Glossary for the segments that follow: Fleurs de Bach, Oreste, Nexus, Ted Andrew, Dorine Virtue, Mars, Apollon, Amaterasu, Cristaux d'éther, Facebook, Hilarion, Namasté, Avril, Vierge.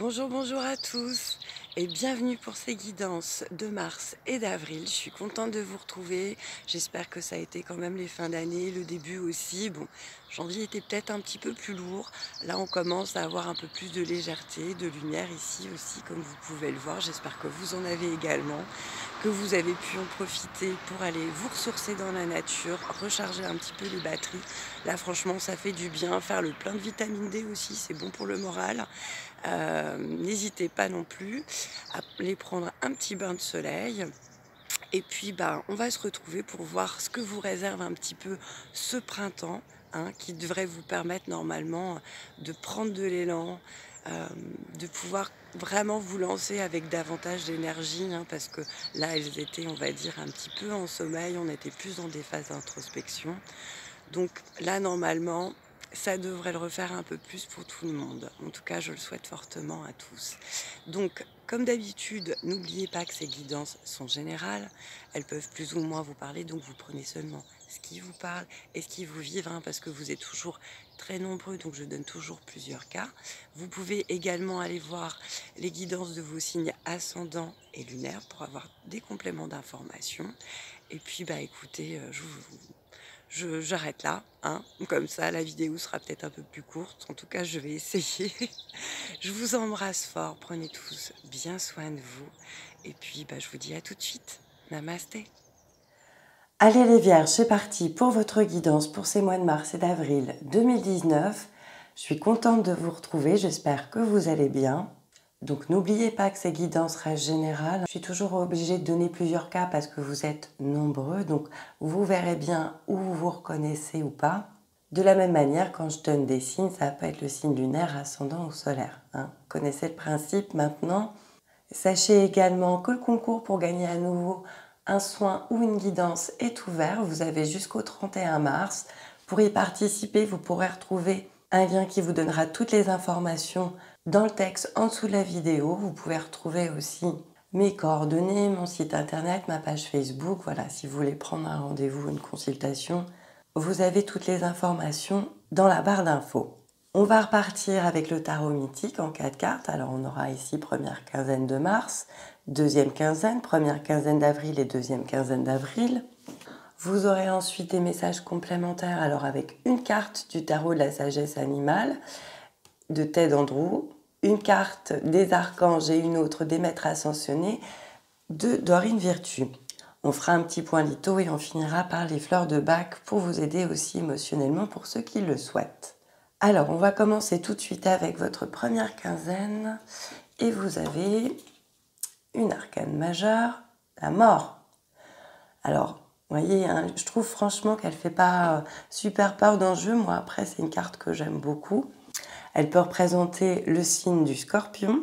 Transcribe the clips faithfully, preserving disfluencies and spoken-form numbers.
Bonjour, bonjour à tous et bienvenue pour ces guidances de mars et d'avril. Je suis contente de vous retrouver. J'espère que ça a été quand même les fins d'année, le début aussi. Bon, janvier était peut-être un petit peu plus lourd. Là, on commence à avoir un peu plus de légèreté, de lumière ici aussi, comme vous pouvez le voir. J'espère que vous en avez également, que vous avez pu en profiter pour aller vous ressourcer dans la nature, recharger un petit peu les batteries. Là, franchement, ça fait du bien. Faire le plein de vitamine D aussi, c'est bon pour le moral. Euh, n'hésitez pas non plus à aller prendre un petit bain de soleil. Et puis, bah, on va se retrouver pour voir ce que vous réserve un petit peu ce printemps, hein, qui devrait vous permettre normalement de prendre de l'élan, euh, de pouvoir vraiment vous lancer avec davantage d'énergie, hein, parce que là, elles étaient, on va dire, un petit peu en sommeil, on était plus dans des phases d'introspection. Donc là, normalement, ça devrait le refaire un peu plus pour tout le monde. En tout cas, je le souhaite fortement à tous. Donc, comme d'habitude, n'oubliez pas que ces guidances sont générales. Elles peuvent plus ou moins vous parler, donc vous prenez seulement ce qui vous parle et ce qui vous vive, hein, parce que vous êtes toujours très nombreux, donc je donne toujours plusieurs cas. Vous pouvez également aller voir les guidances de vos signes ascendants et lunaires pour avoir des compléments d'informations. Et puis, bah, écoutez, je vous... j'arrête là, hein. Comme ça la vidéo sera peut-être un peu plus courte, en tout cas je vais essayer. Je vous embrasse fort, prenez tous bien soin de vous, et puis bah, je vous dis à tout de suite, namasté. Allez les Vierges, c'est parti pour votre guidance pour ces mois de mars et d'avril deux mille dix-neuf. Je suis contente de vous retrouver, j'espère que vous allez bien. Donc n'oubliez pas que ces guidances restent générales. Je suis toujours obligée de donner plusieurs cas parce que vous êtes nombreux, donc vous verrez bien où vous vous reconnaissez ou pas. De la même manière, quand je donne des signes, ça peut être le signe lunaire, ascendant ou solaire, hein. Vous connaissez le principe maintenant. Sachez également que le concours pour gagner à nouveau un soin ou une guidance est ouvert. Vous avez jusqu'au trente et un mars. Pour y participer, vous pourrez retrouver un lien qui vous donnera toutes les informations dans le texte en dessous de la vidéo. Vous pouvez retrouver aussi mes coordonnées, mon site internet, ma page Facebook. Voilà, si vous voulez prendre un rendez-vous, une consultation, vous avez toutes les informations dans la barre d'infos. On va repartir avec le tarot mythique en quatre cartes. Alors on aura ici première quinzaine de mars, deuxième quinzaine, première quinzaine d'avril et deuxième quinzaine d'avril. Vous aurez ensuite des messages complémentaires, alors avec une carte du tarot de la sagesse animale de Ted Andrew, une carte des archanges et une autre des maîtres ascensionnés de Dorine Virtue. On fera un petit point litho et on finira par les fleurs de Bach pour vous aider aussi émotionnellement pour ceux qui le souhaitent. Alors on va commencer tout de suite avec votre première quinzaine et vous avez une arcane majeure, la mort. Alors, vous voyez, hein, je trouve franchement qu'elle ne fait pas super peur dans le jeu. Moi, après, c'est une carte que j'aime beaucoup. Elle peut représenter le signe du scorpion.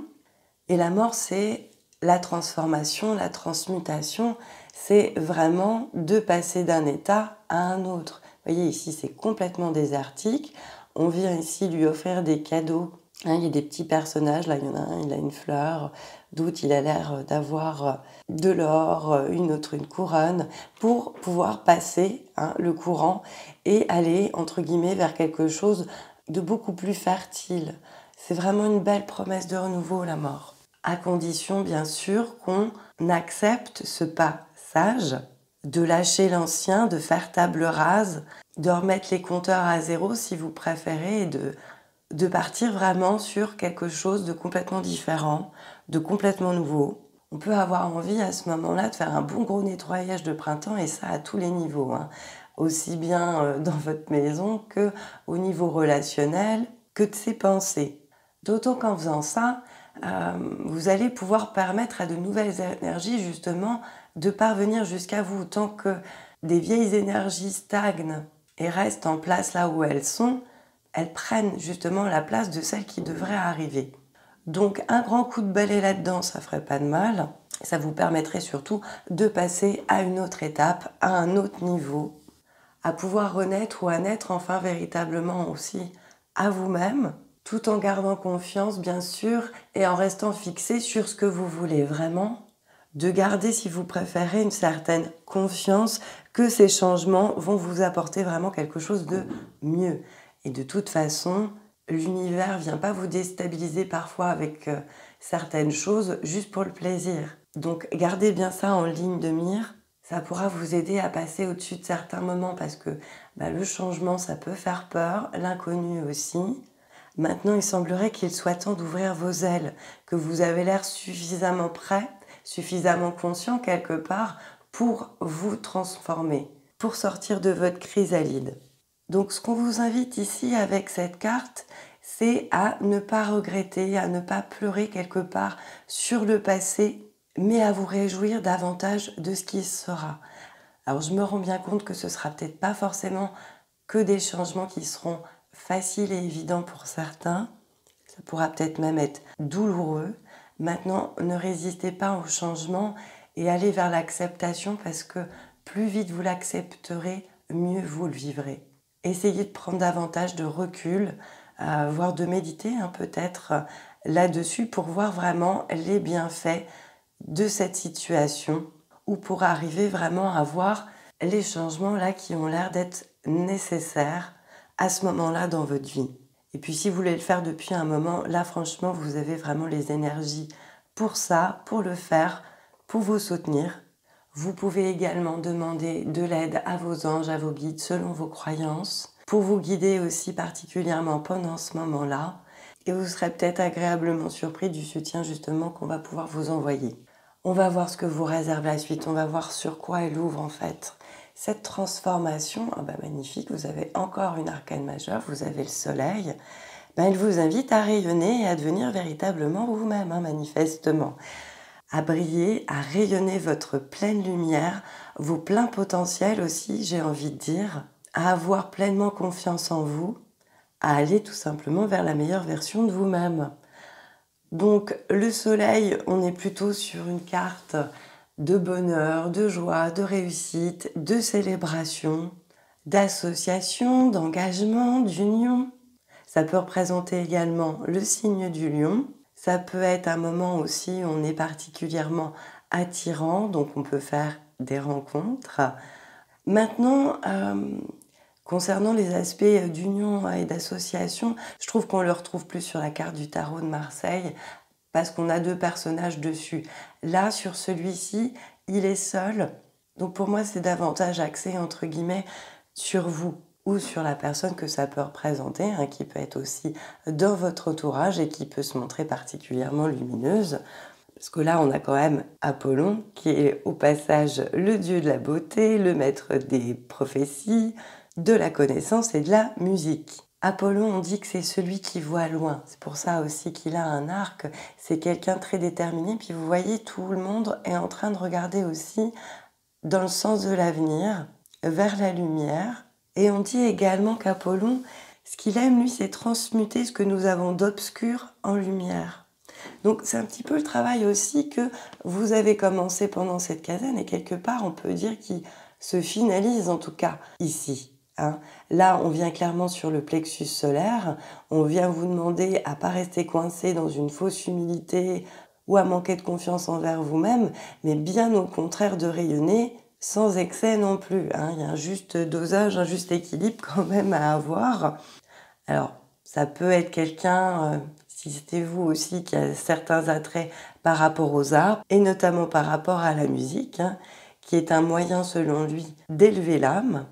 Et la mort, c'est la transformation, la transmutation. C'est vraiment de passer d'un état à un autre. Vous voyez, ici, c'est complètement désertique. On vient ici lui offrir des cadeaux. Hein, il y a des petits personnages. Là, il y en a un, il a une fleur. D'autres, il a l'air d'avoir de l'or, une autre une couronne, pour pouvoir passer, hein, le courant et aller, entre guillemets, vers quelque chose de beaucoup plus fertile. C'est vraiment une belle promesse de renouveau, la mort. À condition, bien sûr, qu'on accepte ce pas sage de lâcher l'ancien, de faire table rase, de remettre les compteurs à zéro si vous préférez, et de... de partir vraiment sur quelque chose de complètement différent, de complètement nouveau. On peut avoir envie à ce moment-là de faire un bon gros nettoyage de printemps, et ça à tous les niveaux, hein. Aussi bien dans votre maison que au niveau relationnel, que de ses pensées. D'autant qu'en faisant ça, euh, vous allez pouvoir permettre à de nouvelles énergies justement de parvenir jusqu'à vous, tant que des vieilles énergies stagnent et restent en place là où elles sont. Elles prennent justement la place de celles qui devraient arriver. Donc un grand coup de balai là-dedans, ça ferait pas de mal. Ça vous permettrait surtout de passer à une autre étape, à un autre niveau, à pouvoir renaître ou à naître enfin véritablement aussi à vous-même, tout en gardant confiance bien sûr et en restant fixé sur ce que vous voulez vraiment, de garder si vous préférez une certaine confiance que ces changements vont vous apporter vraiment quelque chose de mieux. Et de toute façon, l'univers vient pas vous déstabiliser parfois avec euh, certaines choses juste pour le plaisir. Donc gardez bien ça en ligne de mire, ça pourra vous aider à passer au-dessus de certains moments parce que bah, le changement ça peut faire peur, l'inconnu aussi. Maintenant il semblerait qu'il soit temps d'ouvrir vos ailes, que vous avez l'air suffisamment prêt, suffisamment conscient quelque part pour vous transformer, pour sortir de votre chrysalide. Donc ce qu'on vous invite ici avec cette carte, c'est à ne pas regretter, à ne pas pleurer quelque part sur le passé, mais à vous réjouir davantage de ce qui sera. Alors je me rends bien compte que ce sera peut-être pas forcément que des changements qui seront faciles et évidents pour certains, ça pourra peut-être même être douloureux. Maintenant, ne résistez pas au changement et allez vers l'acceptation parce que plus vite vous l'accepterez, mieux vous le vivrez. Essayez de prendre davantage de recul, euh, voire de méditer hein, peut-être euh, là-dessus pour voir vraiment les bienfaits de cette situation ou pour arriver vraiment à voir les changements là qui ont l'air d'être nécessaires à ce moment-là dans votre vie. Et puis si vous voulez le faire depuis un moment, là franchement vous avez vraiment les énergies pour ça, pour le faire, pour vous soutenir. Vous pouvez également demander de l'aide à vos anges, à vos guides, selon vos croyances, pour vous guider aussi particulièrement pendant ce moment-là. Et vous serez peut-être agréablement surpris du soutien justement qu'on va pouvoir vous envoyer. On va voir ce que vous réserve la suite, on va voir sur quoi elle ouvre en fait. Cette transformation, ah bah magnifique, vous avez encore une arcane majeure, vous avez le soleil. Ben elle vous invite à rayonner et à devenir véritablement vous-même, hein, manifestement. À briller, à rayonner votre pleine lumière, vos pleins potentiels aussi, j'ai envie de dire, à avoir pleinement confiance en vous, à aller tout simplement vers la meilleure version de vous-même. Donc le soleil, on est plutôt sur une carte de bonheur, de joie, de réussite, de célébration, d'association, d'engagement, d'union. Ça peut représenter également le signe du lion. Ça peut être un moment aussi où on est particulièrement attirant, donc on peut faire des rencontres. Maintenant, euh, concernant les aspects d'union et d'association, je trouve qu'on le retrouve plus sur la carte du tarot de Marseille parce qu'on a deux personnages dessus. Là, sur celui-ci, il est seul. Donc pour moi, c'est davantage axé, entre guillemets, sur vous ou sur la personne que ça peut représenter, hein, qui peut être aussi dans votre entourage et qui peut se montrer particulièrement lumineuse. Parce que là, on a quand même Apollon, qui est au passage le dieu de la beauté, le maître des prophéties, de la connaissance et de la musique. Apollon, on dit que c'est celui qui voit loin. C'est pour ça aussi qu'il a un arc. C'est quelqu'un très déterminé. Puis vous voyez, tout le monde est en train de regarder aussi dans le sens de l'avenir, vers la lumière. Et on dit également qu'Apollon, ce qu'il aime, lui, c'est transmuter ce que nous avons d'obscur en lumière. Donc c'est un petit peu le travail aussi que vous avez commencé pendant cette quinzaine, et quelque part, on peut dire qu'il se finalise, en tout cas, ici. Hein. Là, on vient clairement sur le plexus solaire, on vient vous demander à ne pas rester coincé dans une fausse humilité ou à manquer de confiance envers vous-même, mais bien au contraire de rayonner, sans excès non plus, hein. Il y a un juste dosage, un juste équilibre quand même à avoir. Alors, ça peut être quelqu'un, euh, si c'était vous aussi, qui a certains attraits par rapport aux arts, et notamment par rapport à la musique, hein, qui est un moyen, selon lui, d'élever l'âme.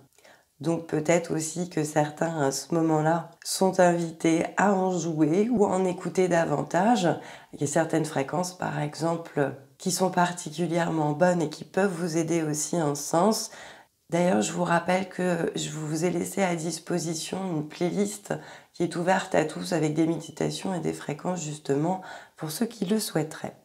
Donc peut-être aussi que certains, à ce moment-là, sont invités à en jouer ou à en écouter davantage. Il y a certaines fréquences, par exemple, qui sont particulièrement bonnes et qui peuvent vous aider aussi en ce sens. D'ailleurs, je vous rappelle que je vous ai laissé à disposition une playlist qui est ouverte à tous avec des méditations et des fréquences justement pour ceux qui le souhaiteraient.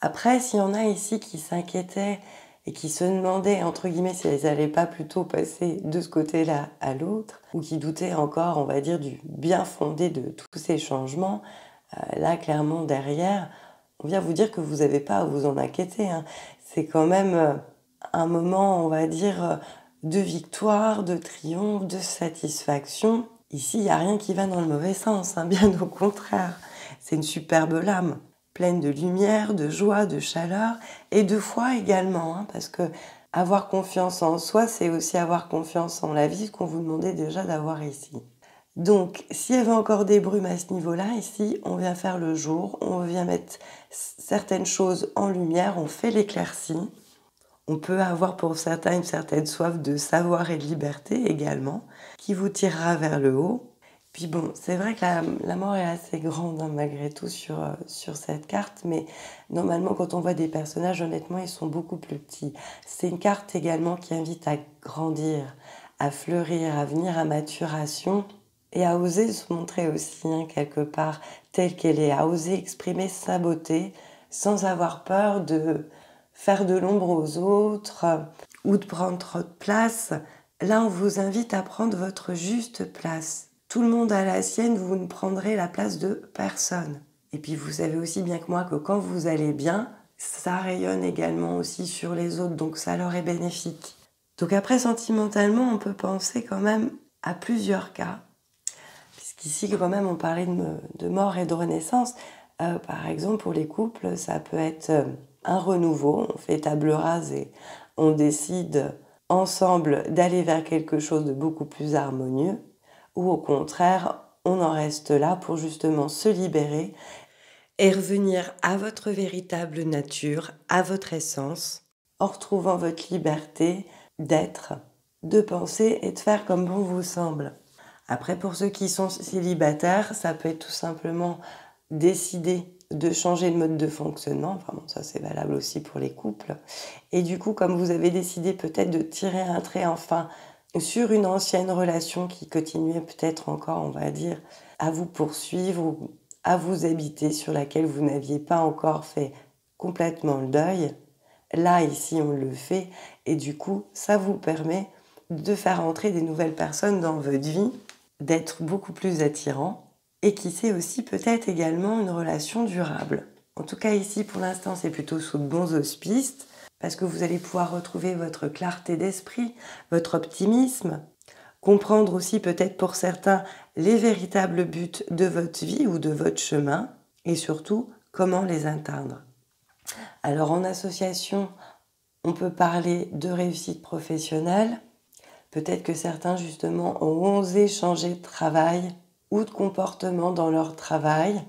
Après, s'il y en a ici qui s'inquiétaient et qui se demandaient entre guillemets si elles n'allaient pas plutôt passer de ce côté-là à l'autre ou qui doutaient encore, on va dire, du bien fondé de tous ces changements, euh, là clairement derrière, on vient vous dire que vous n'avez pas à vous en inquiéter. Hein. C'est quand même un moment, on va dire, de victoire, de triomphe, de satisfaction. Ici, il n'y a rien qui va dans le mauvais sens, hein. Bien au contraire. C'est une superbe lame, pleine de lumière, de joie, de chaleur et de foi également. Hein, parce que avoir confiance en soi, c'est aussi avoir confiance en la vie, ce qu'on vous demandait déjà d'avoir ici. Donc, s'il y avait encore des brumes à ce niveau-là, ici, on vient faire le jour, on vient mettre certaines choses en lumière, on fait l'éclaircie. On peut avoir pour certains une certaine soif de savoir et de liberté également, qui vous tirera vers le haut. Puis bon, c'est vrai que la, la mort est assez grande hein, malgré tout sur, euh, sur cette carte, mais normalement quand on voit des personnages, honnêtement, ils sont beaucoup plus petits. C'est une carte également qui invite à grandir, à fleurir, à venir à maturation et à oser se montrer aussi hein, quelque part telle qu'elle est, à oser exprimer sa beauté sans avoir peur de faire de l'ombre aux autres euh, ou de prendre trop de place. Là, on vous invite à prendre votre juste place. Tout le monde a la sienne, vous ne prendrez la place de personne. Et puis vous savez aussi bien que moi que quand vous allez bien, ça rayonne également aussi sur les autres, donc ça leur est bénéfique. Donc après, sentimentalement, on peut penser quand même à plusieurs cas. Puisqu'ici, quand même, on parlait de, de mort et de renaissance. Euh, par exemple, pour les couples, ça peut être un renouveau, on fait table rase et on décide ensemble d'aller vers quelque chose de beaucoup plus harmonieux. Ou au contraire, on en reste là pour justement se libérer et revenir à votre véritable nature, à votre essence, en retrouvant votre liberté d'être, de penser et de faire comme bon vous semble. Après, pour ceux qui sont célibataires, ça peut être tout simplement décider de changer de mode de fonctionnement, enfin bon, ça c'est valable aussi pour les couples, et du coup, comme vous avez décidé peut-être de tirer un trait, enfin, sur une ancienne relation qui continuait peut-être encore, on va dire, à vous poursuivre ou à vous habiter, sur laquelle vous n'aviez pas encore fait complètement le deuil. Là, ici, on le fait et du coup, ça vous permet de faire entrer des nouvelles personnes dans votre vie, d'être beaucoup plus attirant et qui sait aussi peut-être également une relation durable. En tout cas, ici, pour l'instant, c'est plutôt sous de bons auspices. Parce que vous allez pouvoir retrouver votre clarté d'esprit, votre optimisme, comprendre aussi peut-être pour certains les véritables buts de votre vie ou de votre chemin et surtout comment les atteindre. Alors en association, on peut parler de réussite professionnelle, peut-être que certains justement ont osé changer de travail ou de comportement dans leur travail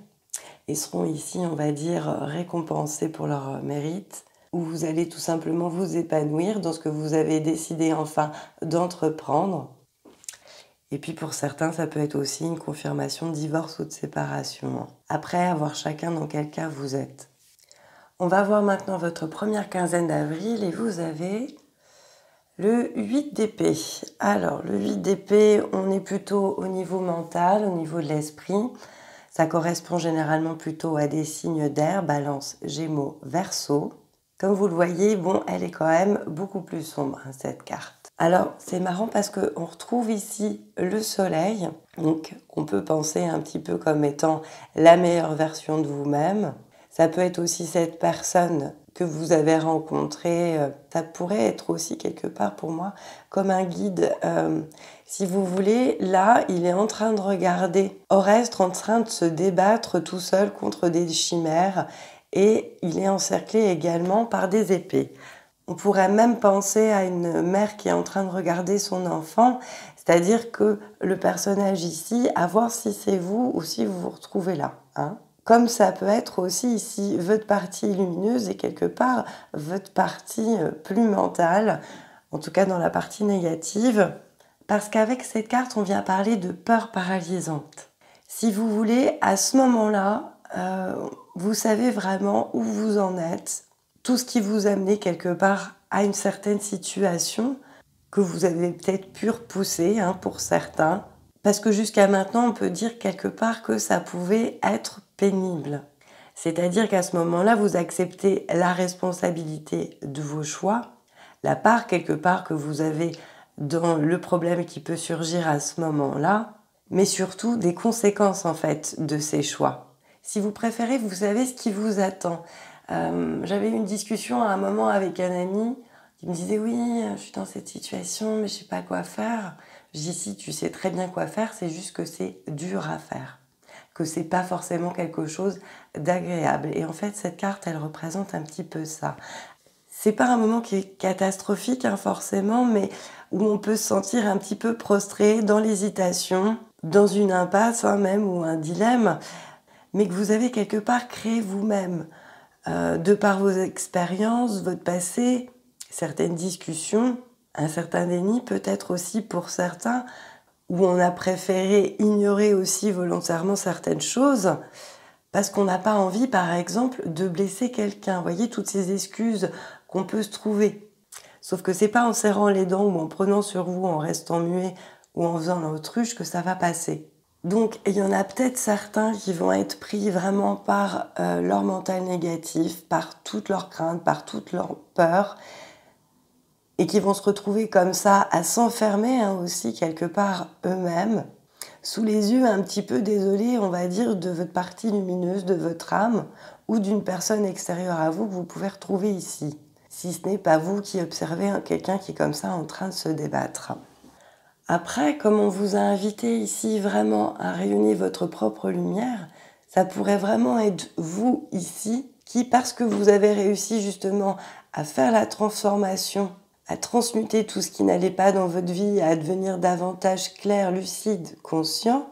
et seront ici, on va dire, récompensés pour leur mérite. Où vous allez tout simplement vous épanouir dans ce que vous avez décidé enfin d'entreprendre. Et puis pour certains, ça peut être aussi une confirmation de divorce ou de séparation. Après, à voir chacun dans quel cas vous êtes. On va voir maintenant votre première quinzaine d'avril et vous avez le huit d'épée. Alors le huit d'épée, on est plutôt au niveau mental, au niveau de l'esprit. Ça correspond généralement plutôt à des signes d'air, balance, gémeaux, verseau. Comme vous le voyez, bon, elle est quand même beaucoup plus sombre, hein, cette carte. Alors, c'est marrant parce qu'on retrouve ici le soleil. Donc, on peut penser un petit peu comme étant la meilleure version de vous-même. Ça peut être aussi cette personne que vous avez rencontrée. Ça pourrait être aussi, quelque part pour moi, comme un guide. Euh, si vous voulez, là, il est en train de regarder Oreste, en train de se débattre tout seul contre des chimères. Et il est encerclé également par des épées. On pourrait même penser à une mère qui est en train de regarder son enfant, c'est-à-dire que le personnage ici, à voir si c'est vous ou si vous vous retrouvez là. Hein. Comme ça peut être aussi ici votre partie lumineuse et quelque part votre partie plus mentale, en tout cas dans la partie négative, parce qu'avec cette carte, on vient parler de peur paralysante. Si vous voulez, à ce moment-là, Euh, vous savez vraiment où vous en êtes, tout ce qui vous amenait quelque part à une certaine situation que vous avez peut-être pu repousser hein, pour certains, parce que jusqu'à maintenant, on peut dire quelque part que ça pouvait être pénible. C'est-à-dire qu'à ce moment-là, vous acceptez la responsabilité de vos choix, la part quelque part que vous avez dans le problème qui peut surgir à ce moment-là, mais surtout des conséquences en fait de ces choix. Si vous préférez, vous savez ce qui vous attend. Euh, J'avais eu une discussion à un moment avec un ami qui me disait « Oui, je suis dans cette situation, mais je ne sais pas quoi faire. » Je dis « Si, tu sais très bien quoi faire, c'est juste que c'est dur à faire, que ce n'est pas forcément quelque chose d'agréable. » Et en fait, cette carte, elle représente un petit peu ça. C'est pas un moment qui est catastrophique, hein, forcément, mais où on peut se sentir un petit peu prostré, dans l'hésitation, dans une impasse hein, même, ou un dilemme, mais que vous avez quelque part créé vous-même, euh, de par vos expériences, votre passé, certaines discussions, un certain déni peut-être aussi pour certains, où on a préféré ignorer aussi volontairement certaines choses, parce qu'on n'a pas envie, par exemple, de blesser quelqu'un. Vous voyez, toutes ces excuses qu'on peut se trouver. Sauf que c'est pas en serrant les dents ou en prenant sur vous, en restant muet ou en faisant l'autruche que ça va passer. Donc, il y en a peut-être certains qui vont être pris vraiment par euh, leur mental négatif, par toutes leurs craintes, par toutes leurs peurs, et qui vont se retrouver comme ça à s'enfermer hein, aussi quelque part eux-mêmes, sous les yeux un petit peu désolés, on va dire, de votre partie lumineuse, de votre âme, ou d'une personne extérieure à vous que vous pouvez retrouver ici, si ce n'est pas vous qui observez quelqu'un qui est comme ça en train de se débattre. Après, comme on vous a invité ici vraiment à rayonner votre propre lumière, ça pourrait vraiment être vous ici qui, parce que vous avez réussi justement à faire la transformation, à transmuter tout ce qui n'allait pas dans votre vie, à devenir davantage clair, lucide, conscient,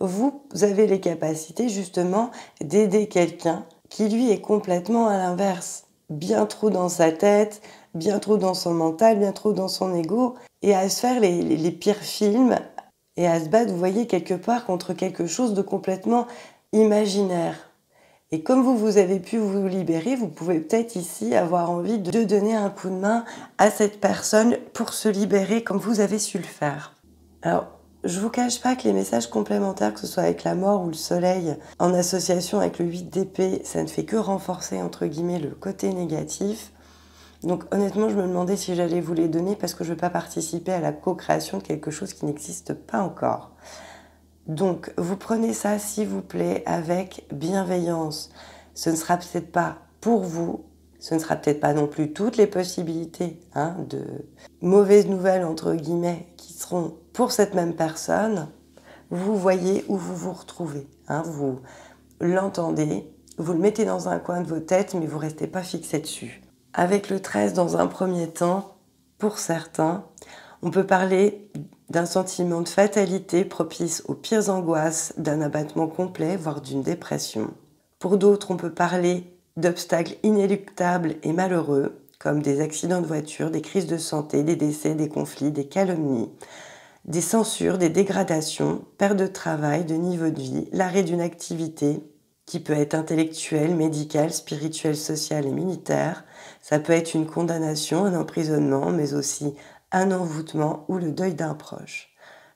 vous avez les capacités justement d'aider quelqu'un qui lui est complètement à l'inverse, bien trop dans sa tête, bien trop dans son mental, bien trop dans son ego, et à se faire les, les, les pires films, et à se battre, vous voyez, quelque part contre quelque chose de complètement imaginaire. Et comme vous, vous avez pu vous libérer, vous pouvez peut-être ici avoir envie de donner un coup de main à cette personne pour se libérer comme vous avez su le faire. Alors, je ne vous cache pas que les messages complémentaires, que ce soit avec la mort ou le soleil, en association avec le huit d'épée, ça ne fait que renforcer, entre guillemets, le côté négatif. Donc honnêtement, je me demandais si j'allais vous les donner parce que je ne veux pas participer à la co-création de quelque chose qui n'existe pas encore. Donc, vous prenez ça, s'il vous plaît, avec bienveillance. Ce ne sera peut-être pas pour vous, ce ne sera peut-être pas non plus toutes les possibilités hein, de mauvaises nouvelles, entre guillemets, qui seront pour cette même personne. Vous voyez où vous vous retrouvez. Hein, vous l'entendez, vous le mettez dans un coin de vos têtes, mais vous ne restez pas fixé dessus. Avec le treize, dans un premier temps, pour certains, on peut parler d'un sentiment de fatalité propice aux pires angoisses, d'un abattement complet, voire d'une dépression. Pour d'autres, on peut parler d'obstacles inéluctables et malheureux, comme des accidents de voiture, des crises de santé, des décès, des conflits, des calomnies, des censures, des dégradations, perte de travail, de niveau de vie, l'arrêt d'une activité qui peut être intellectuelle, médicale, spirituelle, sociale et militaire. Ça peut être une condamnation, un emprisonnement, mais aussi un envoûtement ou le deuil d'un proche.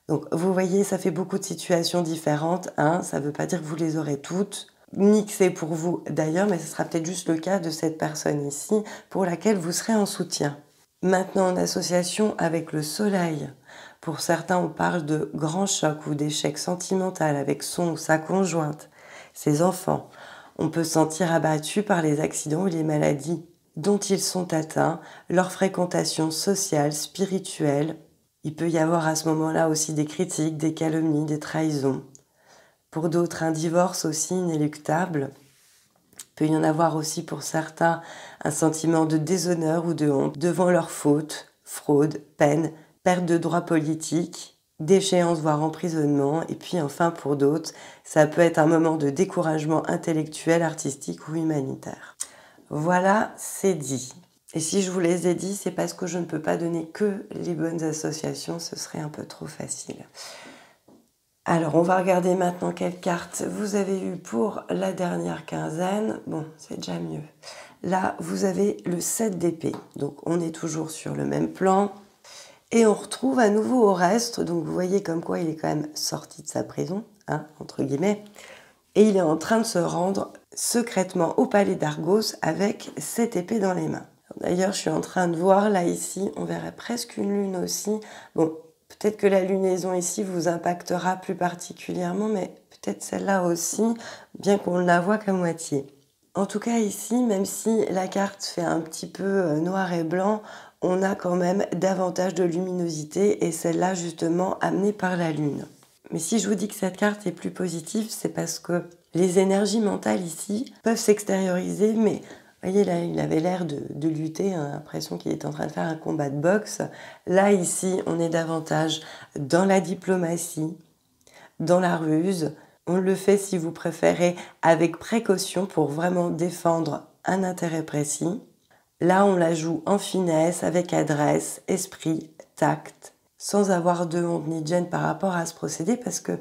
Donc vous voyez, ça fait beaucoup de situations différentes, hein, ça ne veut pas dire que vous les aurez toutes, ni que c'est pour vous d'ailleurs, mais ce sera peut-être juste le cas de cette personne ici, pour laquelle vous serez en soutien. Maintenant, en association avec le soleil, pour certains on parle de grand choc ou d'échec sentimental avec son ou sa conjointe, ses enfants. On peut se sentir abattu par les accidents ou les maladies dont ils sont atteints, leur fréquentation sociale, spirituelle. Il peut y avoir à ce moment-là aussi des critiques, des calomnies, des trahisons. Pour d'autres, un divorce aussi inéluctable. Il peut y en avoir aussi pour certains un sentiment de déshonneur ou de honte devant leurs fautes, fraude, peine, perte de droits politiques, déchéance voire emprisonnement. Et puis enfin pour d'autres, ça peut être un moment de découragement intellectuel, artistique ou humanitaire. Voilà, c'est dit. Et si je vous les ai dit, c'est parce que je ne peux pas donner que les bonnes associations, ce serait un peu trop facile. Alors, on va regarder maintenant quelle carte vous avez eue pour la dernière quinzaine. Bon, c'est déjà mieux. Là, vous avez le sept d'épée. Donc, on est toujours sur le même plan. Et on retrouve à nouveau Oreste. Donc, vous voyez comme quoi il est quand même sorti de sa prison, hein, entre guillemets. Et il est en train de se rendre secrètement au palais d'Argos avec cette épée dans les mains. D'ailleurs, je suis en train de voir là ici, on verrait presque une lune aussi. Bon, peut-être que la lunaison ici vous impactera plus particulièrement, mais peut-être celle-là aussi, bien qu'on ne la voit qu'à moitié. En tout cas ici, même si la carte fait un petit peu noir et blanc, on a quand même davantage de luminosité et celle-là justement amenée par la lune. Mais si je vous dis que cette carte est plus positive, c'est parce que les énergies mentales ici peuvent s'extérioriser, mais voyez là, il avait l'air de, de lutter, hein, l'impression qu'il est en train de faire un combat de boxe. Là, ici, on est davantage dans la diplomatie, dans la ruse. On le fait, si vous préférez, avec précaution pour vraiment défendre un intérêt précis. Là, on la joue en finesse, avec adresse, esprit, tact, sans avoir de honte ni de gêne par rapport à ce procédé, parce que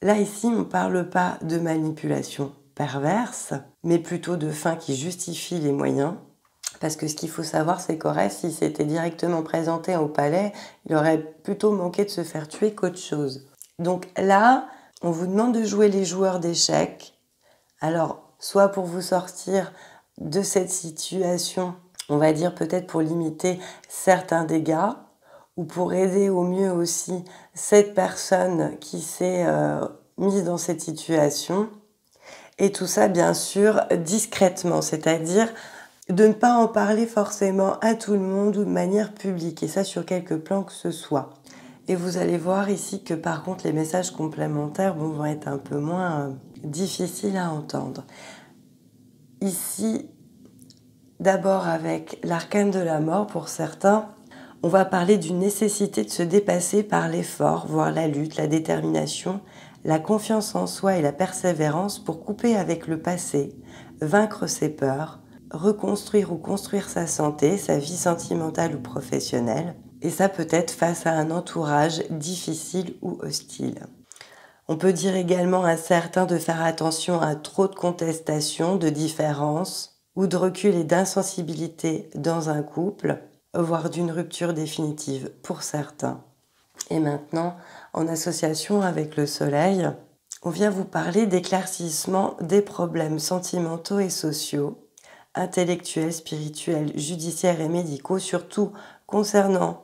là, ici, on ne parle pas de manipulation perverse, mais plutôt de fin qui justifie les moyens. Parce que ce qu'il faut savoir, c'est qu'Horace, s'il s'était directement présenté au palais, il aurait plutôt manqué de se faire tuer qu'autre chose. Donc là, on vous demande de jouer les joueurs d'échecs. Alors, soit pour vous sortir de cette situation, on va dire peut-être pour limiter certains dégâts, ou pour aider au mieux aussi cette personne qui s'est euh, mise dans cette situation. Et tout ça, bien sûr, discrètement, c'est-à-dire de ne pas en parler forcément à tout le monde ou de manière publique, et ça sur quelque plan que ce soit. Et vous allez voir ici que par contre les messages complémentaires bon, vont être un peu moins euh, difficiles à entendre. Ici, d'abord avec l'arcane de la mort pour certains, on va parler d'une nécessité de se dépasser par l'effort, voire la lutte, la détermination, la confiance en soi et la persévérance pour couper avec le passé, vaincre ses peurs, reconstruire ou construire sa santé, sa vie sentimentale ou professionnelle, et ça peut être face à un entourage difficile ou hostile. On peut dire également à certains de faire attention à trop de contestations, de différences ou de recul et d'insensibilité dans un couple, voire d'une rupture définitive pour certains. Et maintenant, en association avec le soleil, on vient vous parler d'éclaircissement des problèmes sentimentaux et sociaux, intellectuels, spirituels, judiciaires et médicaux, surtout concernant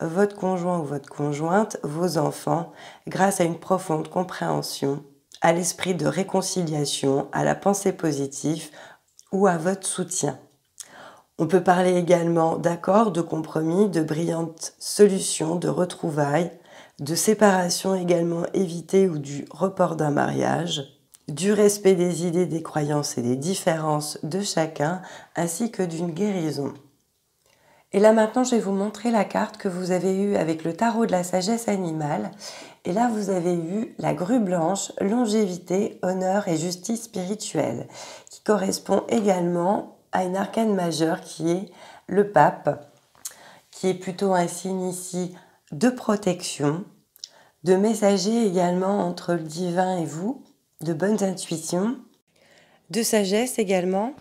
votre conjoint ou votre conjointe, vos enfants, grâce à une profonde compréhension, à l'esprit de réconciliation, à la pensée positive ou à votre soutien. On peut parler également d'accords, de compromis, de brillantes solutions, de retrouvailles, de séparation également évitée ou du report d'un mariage, du respect des idées, des croyances et des différences de chacun, ainsi que d'une guérison. Et là maintenant, je vais vous montrer la carte que vous avez eue avec le tarot de la sagesse animale. Et là, vous avez eu la grue blanche, longévité, honneur et justice spirituelle, qui correspond également à une arcane majeure qui est le pape, qui est plutôt un signe ici de protection, de messager également entre le divin et vous, de bonnes intuitions, de sagesse également.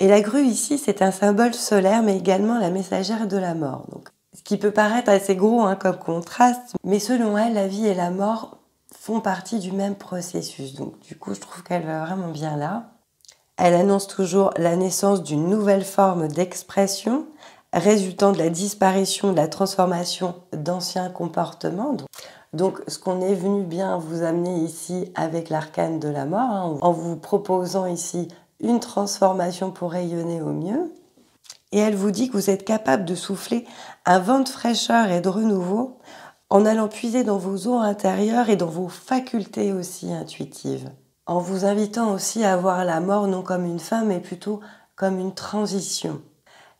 Et la grue ici, c'est un symbole solaire, mais également la messagère de la mort. Donc, ce qui peut paraître assez gros hein, comme contraste, mais selon elle, la vie et la mort font partie du même processus. Donc du coup, je trouve qu'elle va vraiment bien là. Elle annonce toujours la naissance d'une nouvelle forme d'expression, résultant de la disparition, de la transformation d'anciens comportements. Donc, Donc, ce qu'on est venu bien vous amener ici avec l'arcane de la mort, hein, en vous proposant ici une transformation pour rayonner au mieux. Et elle vous dit que vous êtes capable de souffler un vent de fraîcheur et de renouveau en allant puiser dans vos eaux intérieures et dans vos facultés aussi intuitives. En vous invitant aussi à voir la mort non comme une fin, mais plutôt comme une transition.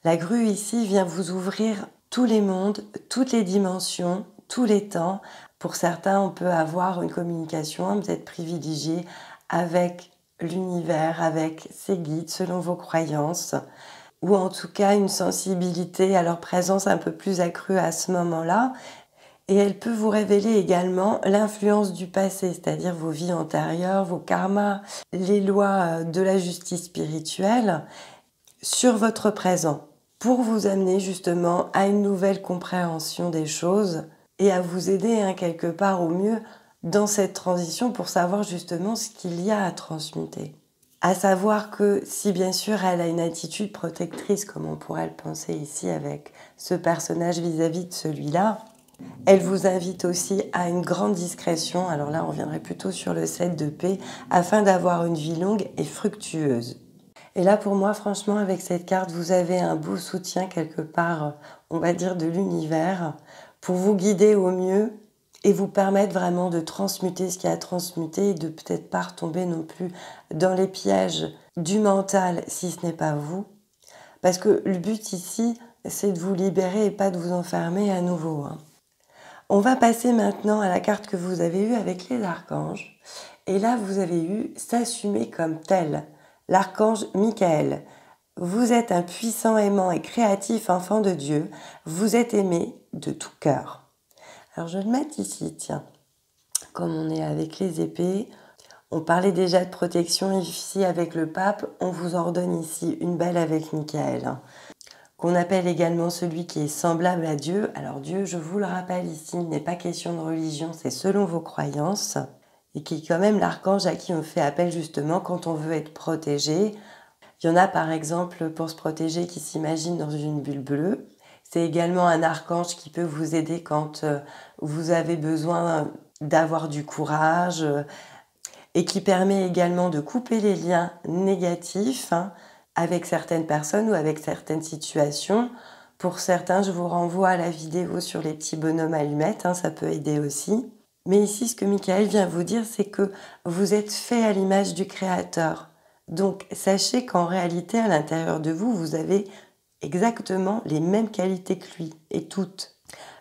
La grue ici vient vous ouvrir tous les mondes, toutes les dimensions, tous les temps. Pour certains, on peut avoir une communication peut-être privilégiée avec l'univers, avec ses guides, selon vos croyances, ou en tout cas une sensibilité à leur présence un peu plus accrue à ce moment-là. Et elle peut vous révéler également l'influence du passé, c'est-à-dire vos vies antérieures, vos karmas, les lois de la justice spirituelle sur votre présent, pour vous amener justement à une nouvelle compréhension des choses et à vous aider hein, quelque part au mieux dans cette transition pour savoir justement ce qu'il y a à transmuter. À savoir que si bien sûr elle a une attitude protectrice, comme on pourrait le penser ici avec ce personnage vis-à-vis de celui-là, elle vous invite aussi à une grande discrétion, alors là on reviendrait plutôt sur le sept de paix, afin d'avoir une vie longue et fructueuse. Et là pour moi franchement avec cette carte vous avez un beau soutien quelque part, on va dire de l'univers, pour vous guider au mieux et vous permettre vraiment de transmuter ce qu'il y a à transmuter et de peut-être pas retomber non plus dans les pièges du mental si ce n'est pas vous. Parce que le but ici c'est de vous libérer et pas de vous enfermer à nouveau. Hein. On va passer maintenant à la carte que vous avez eue avec les archanges. Et là, vous avez eu s'assumer comme tel, l'archange Michael. Vous êtes un puissant, aimant et créatif enfant de Dieu. Vous êtes aimé de tout cœur. Alors, je vais le mettre ici, tiens. Comme on est avec les épées, on parlait déjà de protection ici avec le pape. On vous ordonne ici une balle avec Michael, qu'on appelle également celui qui est semblable à Dieu. Alors Dieu, je vous le rappelle ici, il n'est pas question de religion, c'est selon vos croyances, et qui est quand même l'archange à qui on fait appel justement quand on veut être protégé. Il y en a par exemple pour se protéger qui s'imagine dans une bulle bleue. C'est également un archange qui peut vous aider quand vous avez besoin d'avoir du courage, et qui permet également de couper les liens négatifs, hein, avec certaines personnes ou avec certaines situations. Pour certains, je vous renvoie à la vidéo sur les petits bonhommes allumettes, hein, ça peut aider aussi. Mais ici, ce que Michael vient vous dire, c'est que vous êtes fait à l'image du Créateur. Donc, sachez qu'en réalité, à l'intérieur de vous, vous avez exactement les mêmes qualités que lui, et toutes.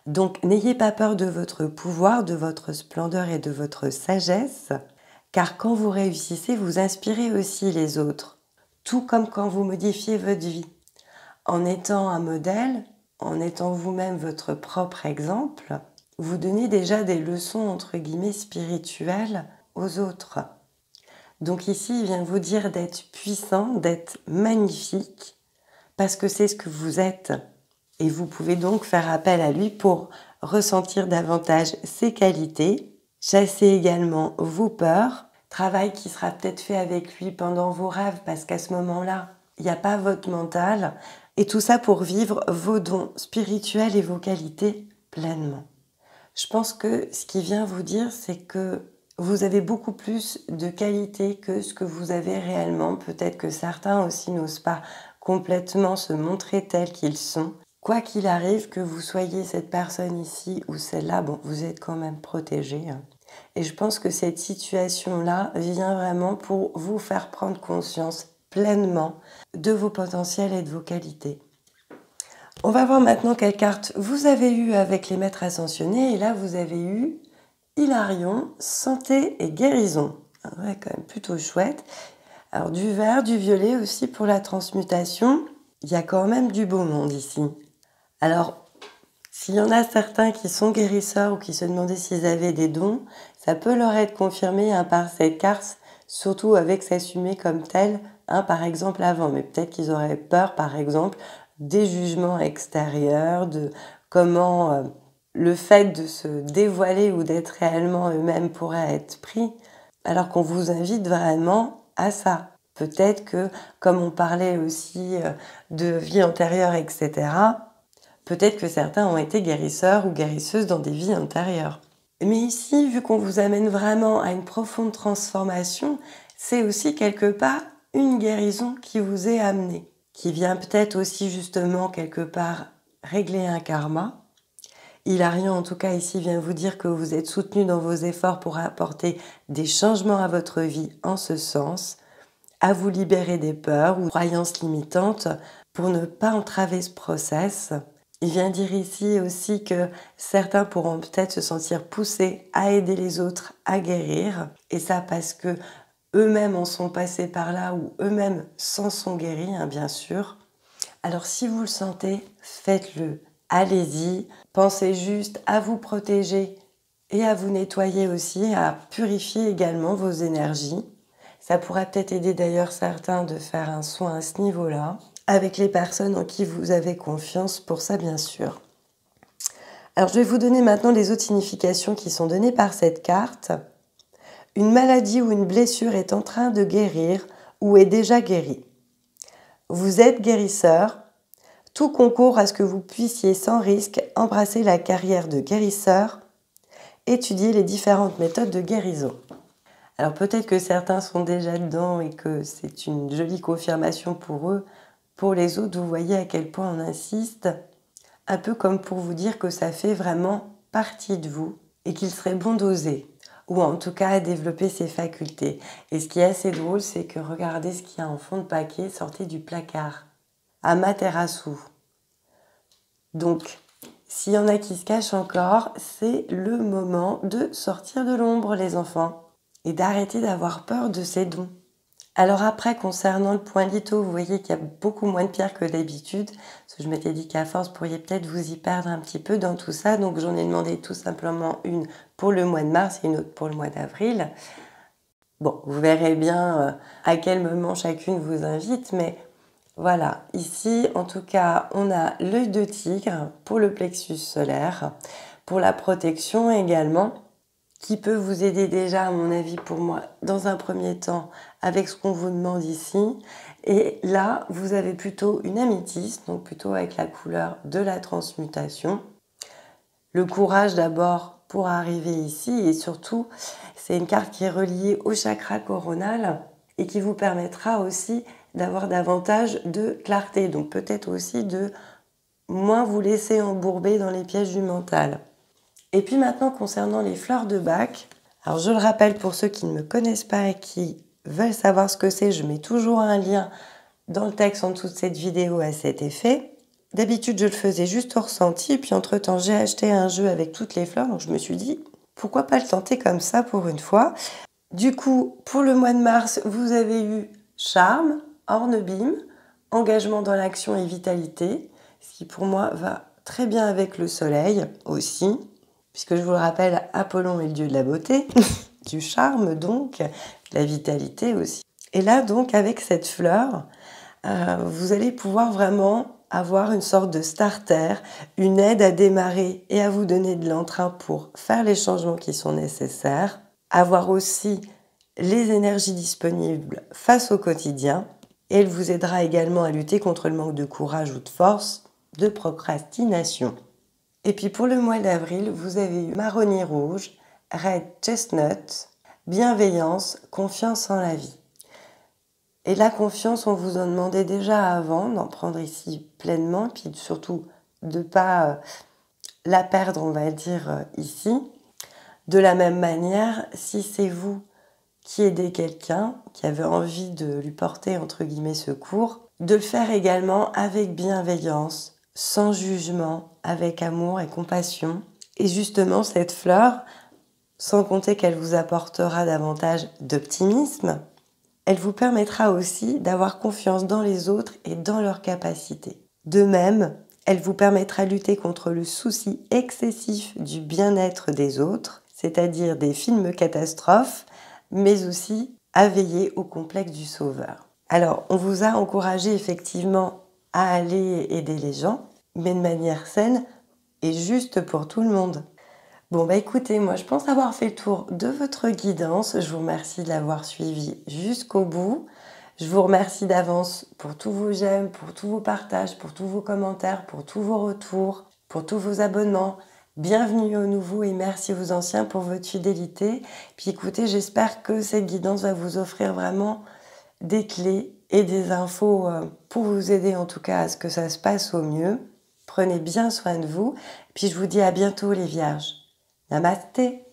Donc, n'ayez pas peur de votre pouvoir, de votre splendeur et de votre sagesse, car quand vous réussissez, vous inspirez aussi les autres. Tout comme quand vous modifiez votre vie. En étant un modèle, en étant vous-même votre propre exemple, vous donnez déjà des leçons entre guillemets spirituelles aux autres. Donc ici, il vient vous dire d'être puissant, d'être magnifique, parce que c'est ce que vous êtes. Et vous pouvez donc faire appel à lui pour ressentir davantage ses qualités, chasser également vos peurs, travail qui sera peut-être fait avec lui pendant vos rêves, parce qu'à ce moment-là, il n'y a pas votre mental. Et tout ça pour vivre vos dons spirituels et vos qualités pleinement. Je pense que ce qui vient vous dire, c'est que vous avez beaucoup plus de qualités que ce que vous avez réellement. Peut-être que certains aussi n'osent pas complètement se montrer tels qu'ils sont. Quoi qu'il arrive, que vous soyez cette personne ici ou celle-là, bon, vous êtes quand même protégé, hein. Et je pense que cette situation-là vient vraiment pour vous faire prendre conscience pleinement de vos potentiels et de vos qualités. On va voir maintenant quelle carte vous avez eue avec les maîtres ascensionnés. Et là, vous avez eu Hilarion, santé et guérison. Ouais, quand même plutôt chouette. Alors du vert, du violet aussi pour la transmutation. Il y a quand même du beau monde ici. Alors, s'il y en a certains qui sont guérisseurs ou qui se demandaient s'ils avaient des dons, ça peut leur être confirmé hein, par cette carte, surtout avec s'assumer comme tel, hein, par exemple avant. Mais peut-être qu'ils auraient peur, par exemple, des jugements extérieurs, de comment euh, le fait de se dévoiler ou d'être réellement eux-mêmes pourrait être pris, alors qu'on vous invite vraiment à ça. Peut-être que, comme on parlait aussi euh, de vie antérieure, et cetera, peut-être que certains ont été guérisseurs ou guérisseuses dans des vies antérieures. Mais ici, vu qu'on vous amène vraiment à une profonde transformation, c'est aussi quelque part une guérison qui vous est amenée, qui vient peut-être aussi justement quelque part régler un karma. Hilarion, en tout cas ici, vient vous dire que vous êtes soutenu dans vos efforts pour apporter des changements à votre vie en ce sens, à vous libérer des peurs ou croyances limitantes pour ne pas entraver ce process. Il vient dire ici aussi que certains pourront peut-être se sentir poussés à aider les autres à guérir. Et ça parce que eux-mêmes en sont passés par là ou eux-mêmes s'en sont guéris, hein, bien sûr. Alors si vous le sentez, faites-le. Allez-y. Pensez juste à vous protéger et à vous nettoyer aussi, à purifier également vos énergies. Ça pourrait peut-être aider d'ailleurs certains de faire un soin à ce niveau-là, avec les personnes en qui vous avez confiance pour ça, bien sûr. Alors, je vais vous donner maintenant les autres significations qui sont données par cette carte. Une maladie ou une blessure est en train de guérir ou est déjà guérie. Vous êtes guérisseur. Tout concourt à ce que vous puissiez sans risque embrasser la carrière de guérisseur, étudier les différentes méthodes de guérison. Alors, peut-être que certains sont déjà dedans et que c'est une jolie confirmation pour eux. Pour les autres, vous voyez à quel point on insiste, un peu comme pour vous dire que ça fait vraiment partie de vous et qu'il serait bon d'oser, ou en tout cas à développer ses facultés. Et ce qui est assez drôle, c'est que regardez ce qu'il y a en fond de paquet, sortez du placard, à Amaterasu. Donc, S'il y en a qui se cachent encore, c'est le moment de sortir de l'ombre, les enfants, et d'arrêter d'avoir peur de ces dons. Alors après, concernant le point litho, vous voyez qu'il y a beaucoup moins de pierres que d'habitude, parce que je m'étais dit qu'à force, vous pourriez peut-être vous y perdre un petit peu dans tout ça, donc j'en ai demandé tout simplement une pour le mois de mars et une autre pour le mois d'avril. Bon, vous verrez bien à quel moment chacune vous invite, mais voilà, ici en tout cas, on a l'œil de tigre pour le plexus solaire, pour la protection également, qui peut vous aider déjà, à mon avis, pour moi, dans un premier temps, avec ce qu'on vous demande ici. Et là, vous avez plutôt une améthyste, donc plutôt avec la couleur de la transmutation. Le courage d'abord pour arriver ici, et surtout, c'est une carte qui est reliée au chakra coronal et qui vous permettra aussi d'avoir davantage de clarté, donc peut-être aussi de moins vous laisser embourber dans les pièges du mental. Et puis maintenant, concernant les fleurs de Bach, alors je le rappelle pour ceux qui ne me connaissent pas et qui veulent savoir ce que c'est, je mets toujours un lien dans le texte en dessous de cette vidéo à cet effet. D'habitude, je le faisais juste au ressenti, et puis entre-temps, j'ai acheté un jeu avec toutes les fleurs, donc je me suis dit, pourquoi pas le tenter comme ça pour une fois. Du coup, pour le mois de mars, vous avez eu charme, ornebim, engagement dans l'action et vitalité, ce qui pour moi va très bien avec le soleil aussi, puisque je vous le rappelle, Apollon est le dieu de la beauté, du charme donc, de la vitalité aussi. Et là donc, avec cette fleur, euh, vous allez pouvoir vraiment avoir une sorte de starter, une aide à démarrer et à vous donner de l'entrain pour faire les changements qui sont nécessaires, avoir aussi les énergies disponibles face au quotidien, et elle vous aidera également à lutter contre le manque de courage ou de force, de procrastination. Et puis pour le mois d'avril, vous avez eu marronnier rouge, red chestnut, bienveillance, confiance en la vie. Et la confiance, on vous en demandait déjà avant, d'en prendre ici pleinement, puis surtout de ne pas la perdre, on va dire, ici. De la même manière, si c'est vous qui aidez quelqu'un, qui avez envie de lui porter, entre guillemets, secours, de le faire également avec bienveillance, sans jugement, avec amour et compassion. Et justement, cette fleur, sans compter qu'elle vous apportera davantage d'optimisme, elle vous permettra aussi d'avoir confiance dans les autres et dans leurs capacités. De même, elle vous permettra de lutter contre le souci excessif du bien-être des autres, c'est-à-dire des films catastrophes, mais aussi à veiller au complexe du sauveur. Alors, on vous a encouragé effectivement à aller aider les gens, mais de manière saine et juste pour tout le monde. Bon bah écoutez, moi je pense avoir fait le tour de votre guidance. Je vous remercie de l'avoir suivi jusqu'au bout. Je vous remercie d'avance pour tous vos j'aime, pour tous vos partages, pour tous vos commentaires, pour tous vos retours, pour tous vos abonnements. Bienvenue aux nouveaux et merci aux anciens pour votre fidélité. Puis écoutez, j'espère que cette guidance va vous offrir vraiment des clés et des infos pour vous aider en tout cas à ce que ça se passe au mieux. Prenez bien soin de vous. Puis je vous dis à bientôt les vierges. Namasté.